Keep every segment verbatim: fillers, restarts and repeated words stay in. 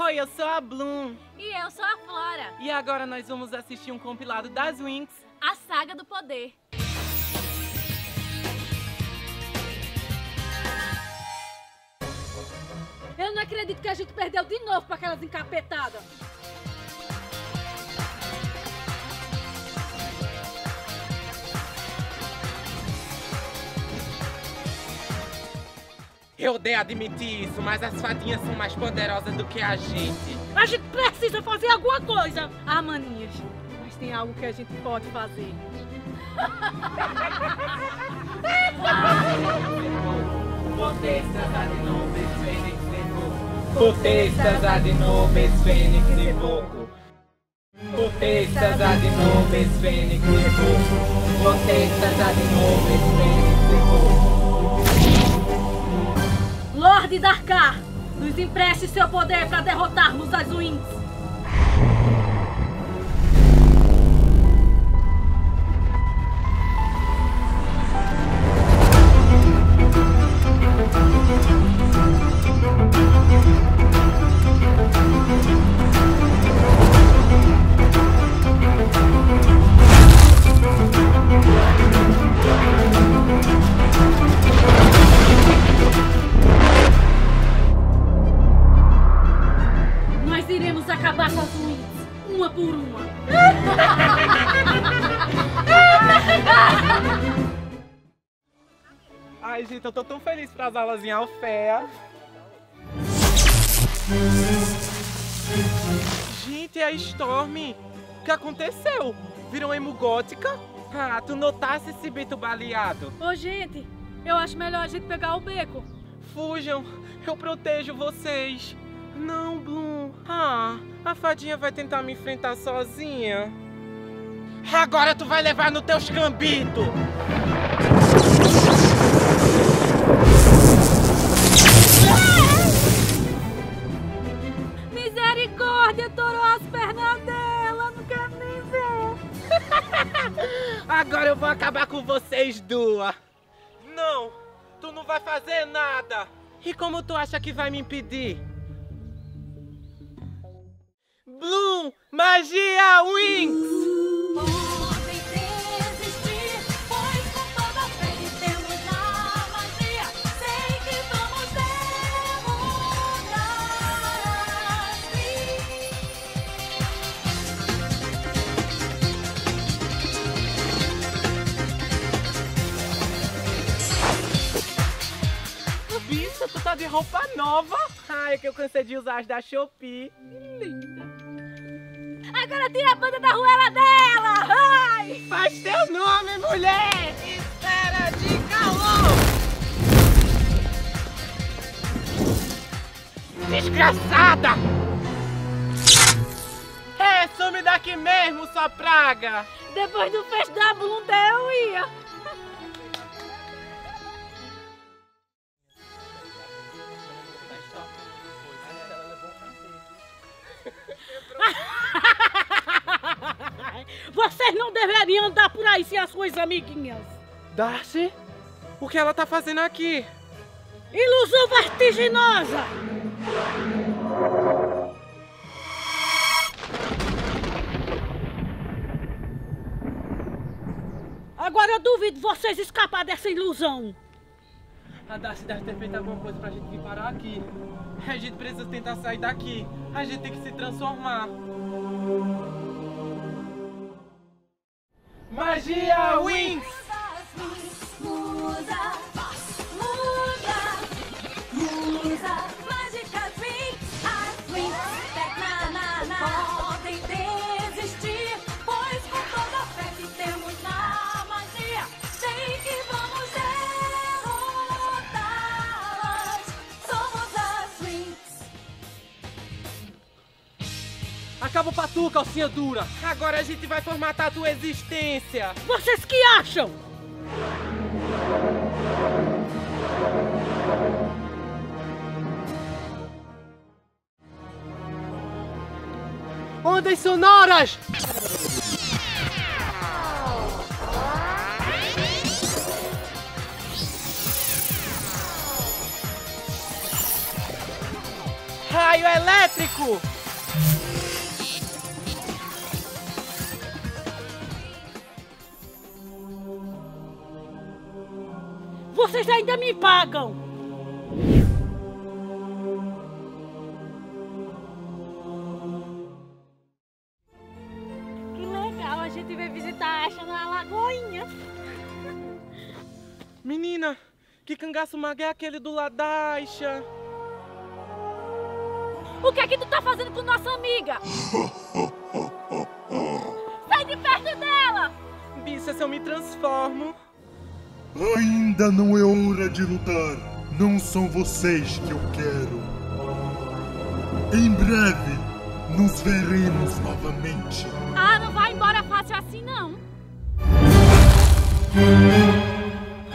Oi, eu sou a Bloom. E eu sou a Flora. E agora nós vamos assistir um compilado das Winx, A Saga do Poder. Eu não acredito que a gente perdeu de novo para aquelas encapetadas. Eu odeio admitir isso, mas as fadinhas são mais poderosas do que a gente. A gente precisa fazer alguma coisa! Ah, maninhas, mas tem algo que a gente pode fazer. Potestas ad nomen Phoenix vivoco. Potestas ad nomen Phoenix vivoco. Potestas ad nomen Phoenix vivoco. Potestas ad nomen Phoenix vivoco. Lorde Darkar, nos empreste seu poder para derrotarmos as Winx. Ai, gente, eu tô tão feliz pras aulas em Alfeia. Gente, é a Stormy. O que aconteceu? Virou emo gótica? Ah, tu notasse esse bito baleado? Ô, gente, eu acho melhor a gente pegar o beco. Fujam, eu protejo vocês. Não, Bloom. Ah, a fadinha vai tentar me enfrentar sozinha. Agora tu vai levar no teus cambitos. Misericórdia, atorou as pernas dela, não quero nem ver. Agora eu vou acabar com vocês duas. Não, tu não vai fazer nada. E como tu acha que vai me impedir? Bloom, magia Winx! Tu tá de roupa nova? Ai, é que eu cansei de usar as da Shopee. Linda. Agora tira a banda da ruela dela! Ai! Faz teu nome, mulher! Espera de calor! Desgraçada! É, some daqui mesmo, sua praga! Depois do fecho da bunda eu ia! Vocês não deveriam andar por aí sem as suas amiguinhas. Darcy? O que ela tá fazendo aqui? Ilusão vertiginosa! Agora eu duvido vocês escapar dessa ilusão. A Darcy deve ter feito alguma coisa pra gente vir parar aqui. A gente precisa tentar sair daqui. A gente tem que se transformar. Magia Winx! Muda, muda, muda, mágica Winx, as Winx, Tecna, na, na, podem desistir, pois com toda a fé que temos na magia, sei que vamos derrotá-las, somos as Winx. Acaba o patu, calcinha dura! Agora a gente vai formatar a tua existência! Vocês que acham? Ondas sonoras! raio elétrico! Vocês ainda me pagam! Que legal, a gente vai visitar a Aixa na Alagoinha! Menina, que cangaço mago é aquele do lado da Aixa? O que é que tu tá fazendo com nossa amiga? Sai de perto dela! Bicha, se eu me transformo... Ainda não é hora de lutar. Não são vocês que eu quero. Em breve, nos veremos novamente. Ah, não vai embora fácil assim, não.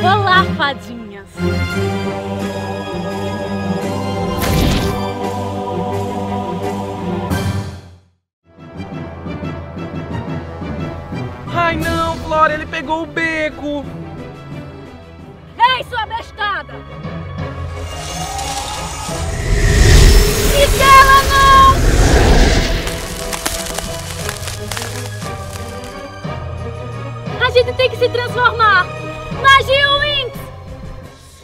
Olá, fadinhas. Ai, não, Flora, ele pegou o beco. Ei, sua bestada! Me dela, não! A gente tem que se transformar! Magia Winx!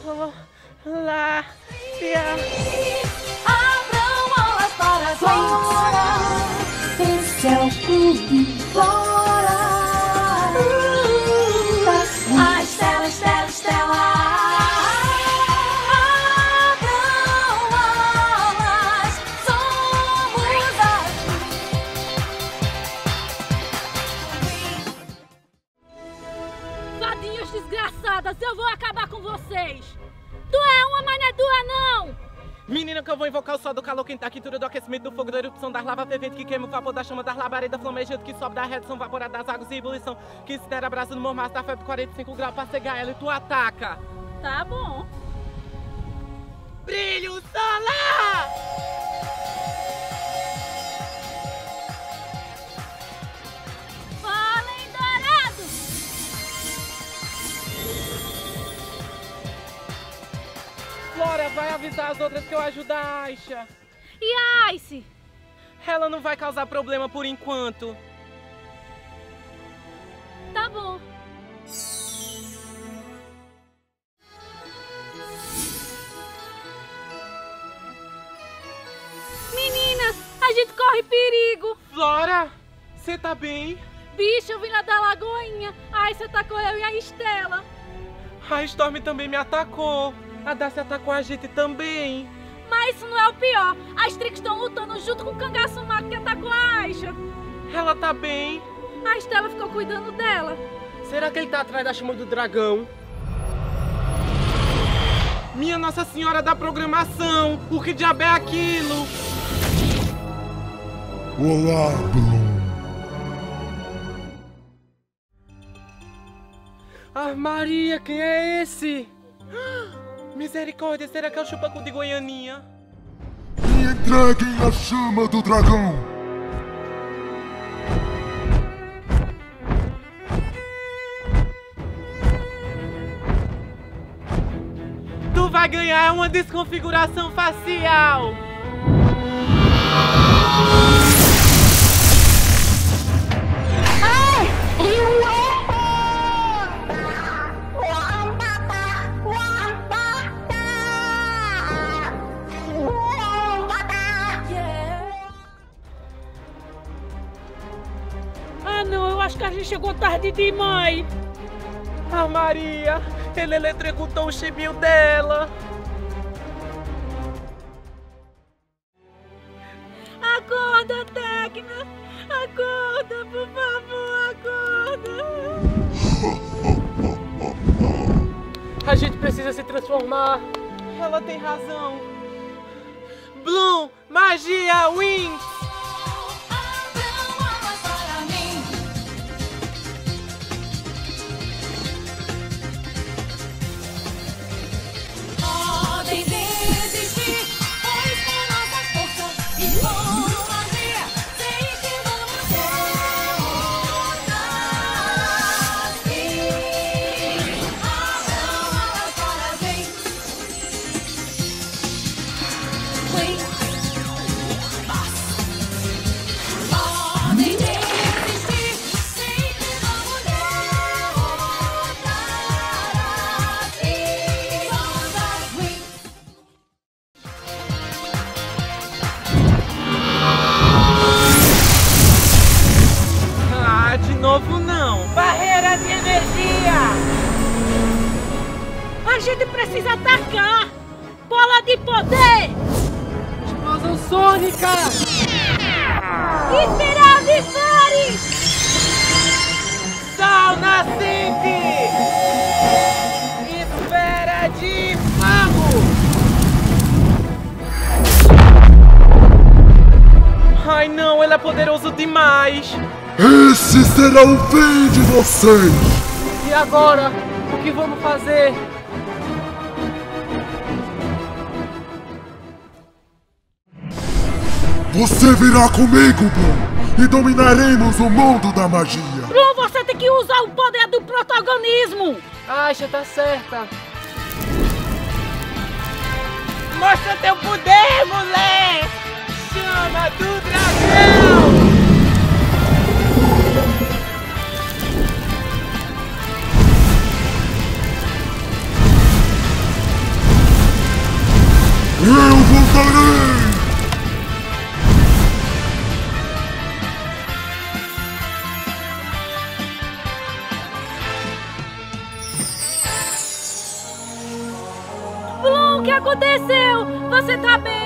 Solácia! Abram alas para fora! Esse é o clube Flora! A estela, estela, estela, abram alas, somos aqui. Fadinhas desgraçadas, eu vou acabar com vocês. Tu é uma, mas não é tua, não. Menina, que eu vou invocar o sol do calor quente da quintura do aquecimento do fogo da erupção das lavas ferventes que queima o vapor da chama das labaredas flamejante que sobe da redução vaporada das águas e ebulição que se der abraço no mormaço da febre quarenta e cinco graus pra cegar ela e tu ataca. Tá bom. Brilho solar! Falem dourados! Flora, vai avisar as outras que eu ajudo a Aixa. E a Aixa? Ela não vai causar problema por enquanto. Tá bom. Meninas, a gente corre perigo. Flora, você tá bem? Bicho, eu vim lá da Lagoinha. A Aixa atacou eu e a Estela. A Stormy também me atacou. A Darcy atacou a gente também. Mas isso não é o pior. As Trix estão lutando junto com o cangaço mago que atacou a Aixa. Ela tá bem. A Estela ficou cuidando dela. Será que ele tá atrás da Chama do Dragão? Minha Nossa Senhora da Programação! O que diabo é aquilo? Olá, Bruno. Ah, Maria, quem é esse? Misericórdia, será que é o chupacu de Goianinha? Me entreguem a Chama do Dragão! Tu vai ganhar uma desconfiguração facial! Ai! Eu amo! Acho que a gente chegou tarde demais. A Maria, ele eletrocutou o chibinho dela. Acorda, Tecna. Acorda, por favor, acorda. A gente precisa se transformar. Ela tem razão. Bloom, magia, Winx. A gente precisa atacar! Bola de poder! Explosão sônica! Espiral de Fares! Sal nascente! Esfera de fogo! Ai não, ele é poderoso demais! Esse será o fim de vocês! E agora, o que vamos fazer? Você virá comigo, Bruno, e dominaremos o mundo da magia! Bruno, você tem que usar o poder do protagonismo! Aixa, tá certa! Mostra teu poder, moleque! Chama do Dragão! Eu voltarei! Bloom, o que aconteceu? Você tá bem?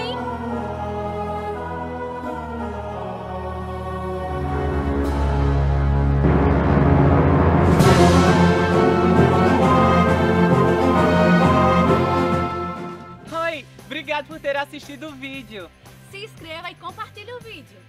Obrigado por ter assistido o vídeo. Se inscreva e compartilhe o vídeo.